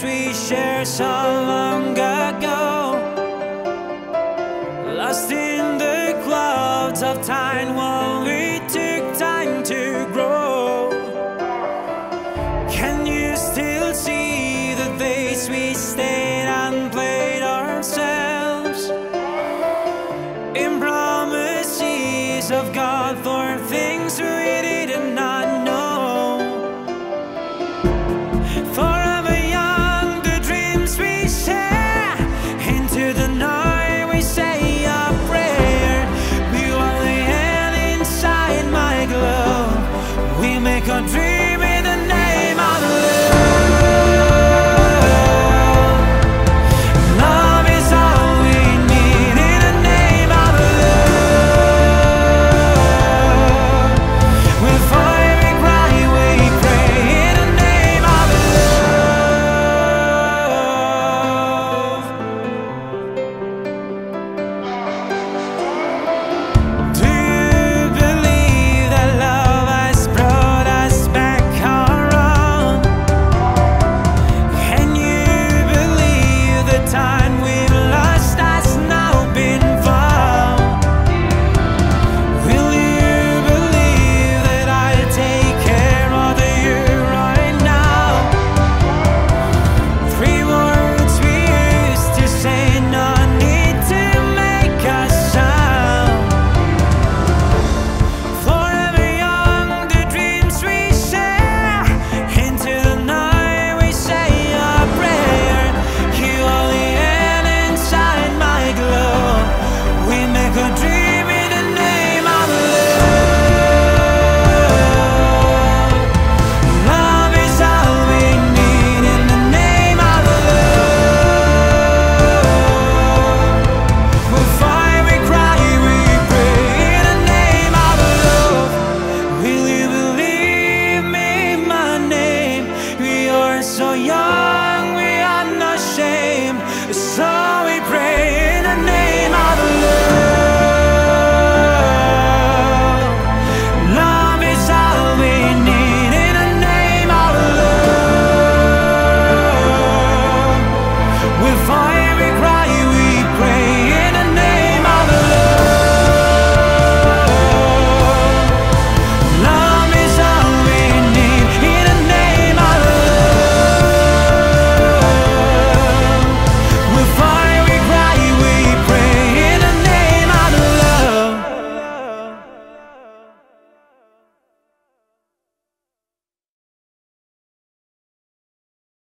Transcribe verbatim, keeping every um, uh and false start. dreams we shared so long ago, lost in the clouds of time while we took time to grow. Can you still see the days we stayed and played ourselves in promises of God for things